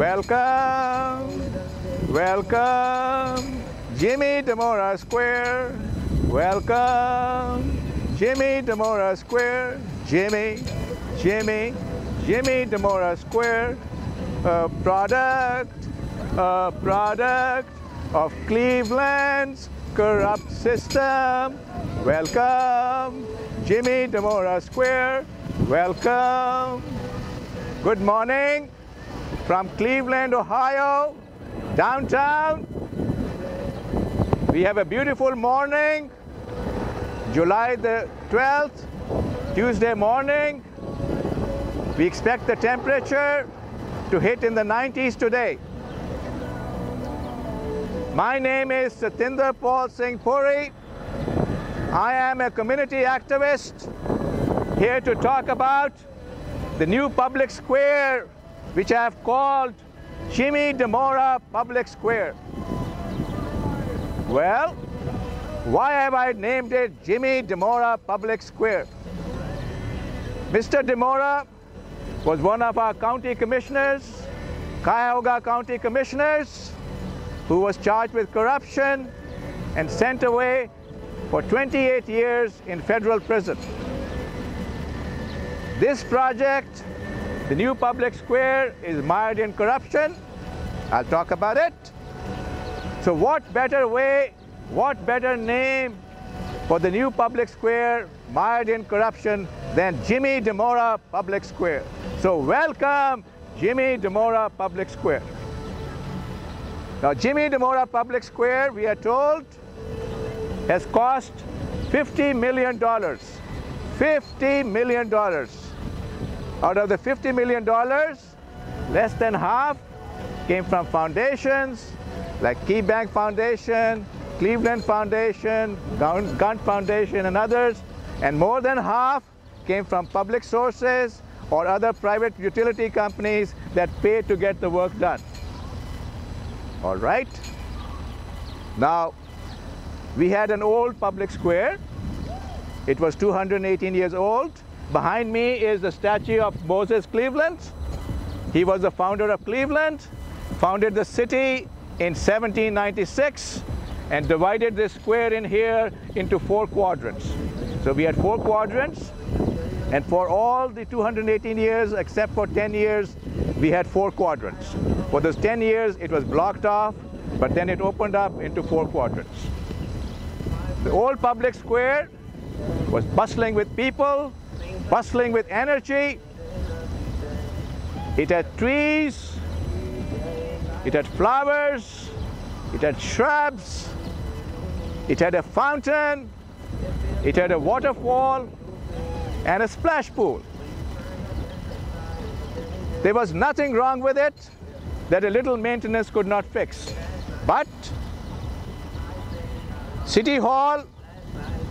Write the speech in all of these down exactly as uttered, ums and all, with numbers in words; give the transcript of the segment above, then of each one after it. Welcome, welcome, Jimmy Dimora Square. Welcome, Jimmy Dimora Square. Jimmy, Jimmy, Jimmy Dimora Square. A product, a product of Cleveland's corrupt system. Welcome, Jimmy Dimora Square. Welcome. Good morning from Cleveland, Ohio, downtown. We have a beautiful morning, July the twelfth, Tuesday morning. We expect the temperature to hit in the nineties today. My name is Satinder Paul Singh Puri. I am a community activist here to talk about the new public square, which I have called Jimmy Dimora Public Square. Well, why have I named it Jimmy Dimora Public Square? Mister Dimora was one of our county commissioners, Cuyahoga County commissioners, who was charged with corruption and sent away for twenty-eight years in federal prison. This project, the new public square, is mired in corruption. I'll talk about it. So what better way, what better name for the new public square mired in corruption than Jimmy Dimora Public Square? So welcome, Jimmy Dimora Public Square. Now, Jimmy Dimora Public Square, we are told, has cost fifty million dollars. fifty million dollars. Out of the fifty million dollars, less than half came from foundations, like Key Bank Foundation, Cleveland Foundation, Gund Foundation, and others, and more than half came from public sources or other private utility companies that pay to get the work done. All right. Now, we had an old public square. It was two hundred eighteen years old. Behind me is the statue of Moses Cleveland. He was the founder of Cleveland, founded the city in seventeen ninety-six, and divided this square in here into four quadrants. So we had four quadrants, and for all the two hundred eighteen years, except for ten years, we had four quadrants. For those ten years, it was blocked off, but then it opened up into four quadrants. The old public square was bustling with people, bustling with energy. It had trees, it had flowers, it had shrubs, it had a fountain, it had a waterfall, and a splash pool. There was nothing wrong with it that a little maintenance could not fix. But City Hall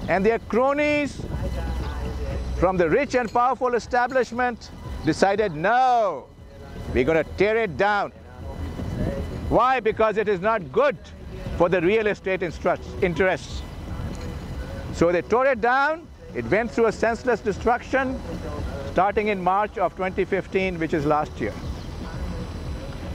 and their cronies from the rich and powerful establishment decided, no, we're going to tear it down. Why? Because it is not good for the real estate interests. So they tore it down. It went through a senseless destruction starting in March of twenty fifteen, which is last year.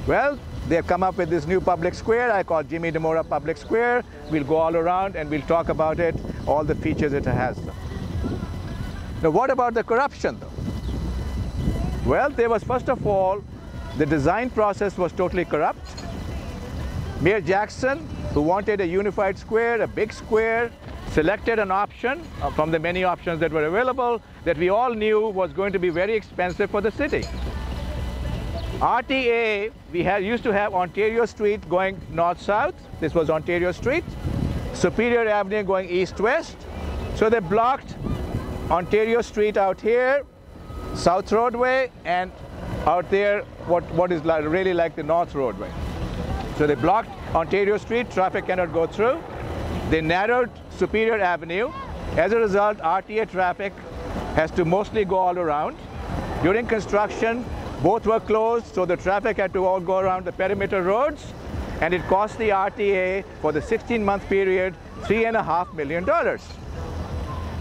Well, they've come up with this new public square I call Jimmy Dimora Public Square. We'll go all around and we'll talk about it, all the features it has. Now, what about the corruption, though? Well, there was, first of all, the design process was totally corrupt. Mayor Jackson, who wanted a unified square, a big square, selected an option from the many options that were available that we all knew was going to be very expensive for the city. R T A, we had, used to have Ontario Street going north-south. This was Ontario Street. Superior Avenue going east-west. So they blocked Ontario Street out here, South Roadway, and out there what, what is like, really like the North Roadway. So they blocked Ontario Street, traffic cannot go through. They narrowed Superior Avenue. As a result, R T A traffic has to mostly go all around. During construction, both were closed, so the traffic had to all go around the perimeter roads, and it cost the R T A for the sixteen-month period three and a half million dollars.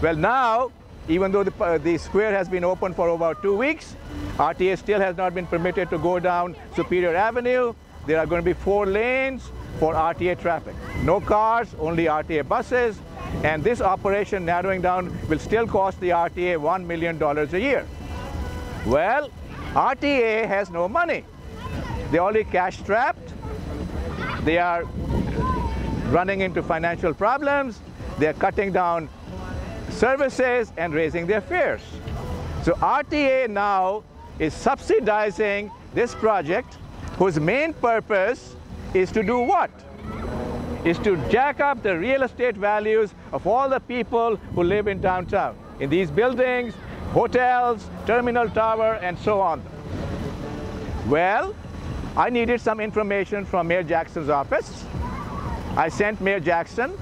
Well, now Even though the, uh, the square has been open for about two weeks, R T A still has not been permitted to go down Superior Avenue. There are going to be four lanes for R T A traffic. No cars, only R T A buses. And this operation, narrowing down, will still cost the R T A one million dollars a year. Well, R T A has no money. They're only cash-strapped. They are running into financial problems. They're cutting down services and raising their fares. So R T A now is subsidizing this project, whose main purpose is to do what? Is to jack up the real estate values of all the people who live in downtown, in these buildings, hotels, terminal tower, and so on. Well, I needed some information from Mayor Jackson's office. I sent Mayor Jackson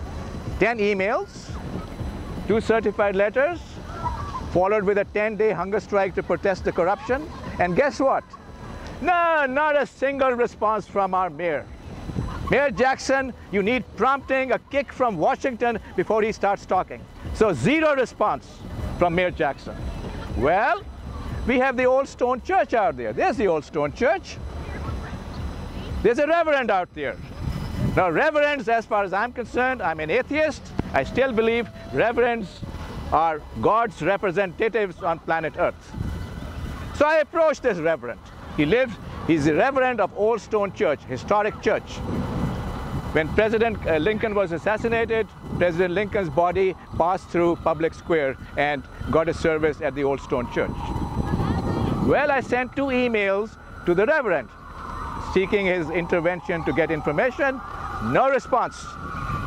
ten emails, two certified letters, followed with a ten-day hunger strike to protest the corruption. And guess what? No, not a single response from our mayor. Mayor Jackson, you need prompting, a kick from Washington before he starts talking. So zero response from Mayor Jackson. Well, we have the Old Stone Church out there. There's the Old Stone Church. There's a reverend out there. Now, reverends, as far as I'm concerned, I'm an atheist. I still believe reverends are God's representatives on planet Earth. So I approached this reverend. He lives, he's the reverend of Old Stone Church, historic church. When President Lincoln was assassinated, President Lincoln's body passed through Public Square and got a service at the Old Stone Church. Well, I sent two emails to the reverend, seeking his intervention to get information. No response.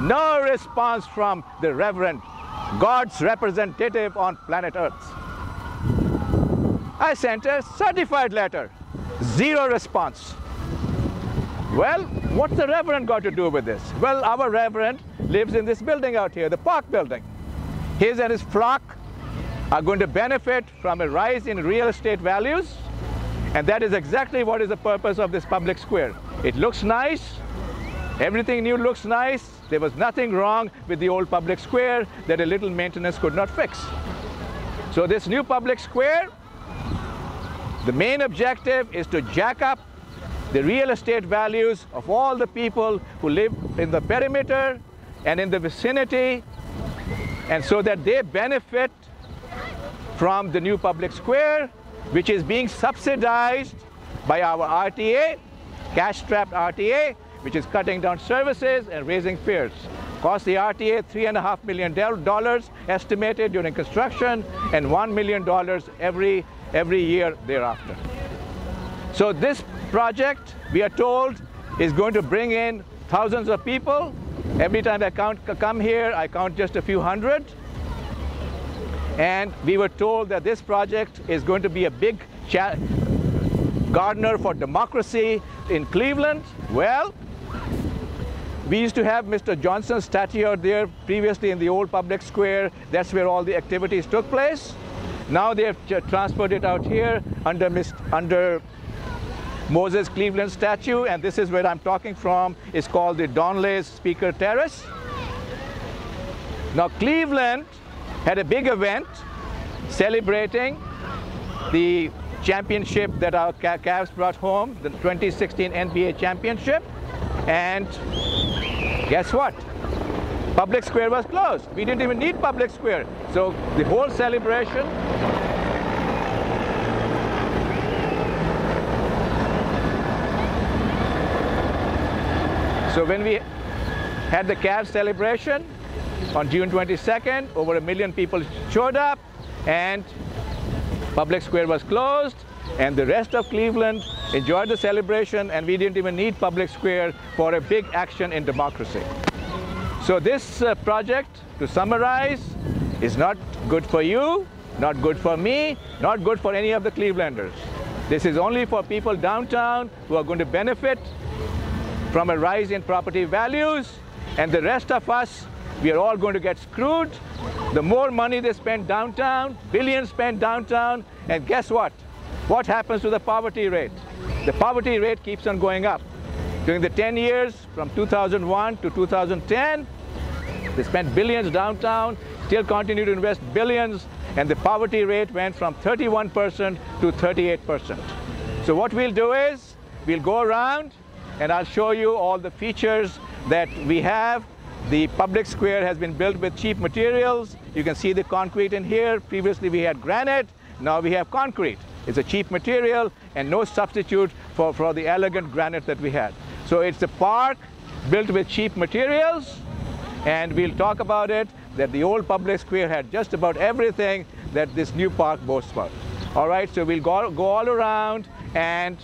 No response from the reverend, God's representative on planet Earth. I sent a certified letter. Zero response. Well, what's the reverend got to do with this? Well, our reverend lives in this building out here, the Park Building. His and his flock are going to benefit from a rise in real estate values. And that is exactly what is the purpose of this public square. It looks nice. Everything new looks nice. There was nothing wrong with the old public square that a little maintenance could not fix. So this new public square, the main objective is to jack up the real estate values of all the people who live in the perimeter and in the vicinity, and so that they benefit from the new public square, which is being subsidized by our R T A, cash-strapped R T A, which is cutting down services and raising fares. Cost the R T A three and a half million dollars estimated during construction, and one million dollars every every year thereafter. So this project, we are told, is going to bring in thousands of people. Every time I count, come here, I count just a few hundred. And we were told that this project is going to be a big gardener for democracy in Cleveland. Well, we used to have Mister Johnson's statue out there previously in the old public square. That's where all the activities took place. Now they have transferred it out here under, under Moses Cleveland statue, and this is where I'm talking from. It's called the Donley Speaker Terrace. Now Cleveland had a big event celebrating the championship that our Cavs brought home, the twenty sixteen N B A championship, and guess what? Public Square was closed. We didn't even need Public Square. So the whole celebration. So when we had the Cavs celebration on June twenty-second, over a million people showed up, and Public Square was closed, and the rest of Cleveland enjoyed the celebration, and we didn't even need Public Square for a big action in democracy. So this uh, project, to summarize, is not good for you, not good for me, not good for any of the Clevelanders. This is only for people downtown who are going to benefit from a rise in property values, and the rest of us, we are all going to get screwed. The more money they spend downtown, billions spent downtown, and guess what? What happens to the poverty rate? The poverty rate keeps on going up. During the ten years, from two thousand one to two thousand ten, they spent billions downtown, still continue to invest billions, and the poverty rate went from thirty-one percent to thirty-eight percent. So what we'll do is we'll go around and I'll show you all the features that we have. The public square has been built with cheap materials. You can see the concrete in here. Previously we had granite, now we have concrete. It's a cheap material and no substitute for, for the elegant granite that we had. So it's a park built with cheap materials, and we'll talk about it, that the old public square had just about everything that this new park boasts about. All right, so we'll go, go all around and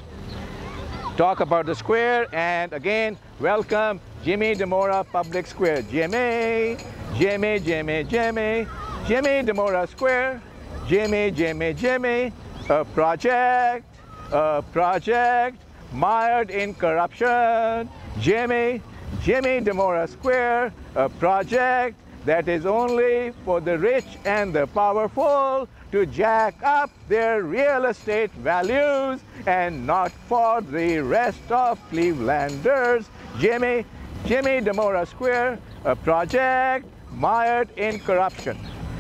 talk about the square. And again, welcome Jimmy Dimora Public Square. Jimmy, Jimmy, Jimmy, Jimmy, Jimmy Dimora Square, Jimmy, Jimmy, Jimmy, a project, a project mired in corruption. Jimmy, Jimmy Dimora Square, a project that is only for the rich and the powerful to jack up their real estate values and not for the rest of Clevelanders. Jimmy, Jimmy Dimora Square, a project mired in corruption.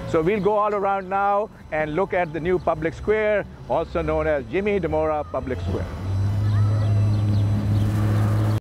So we'll go all around now and look at the new public square, also known as Jimmy Dimora Public Square.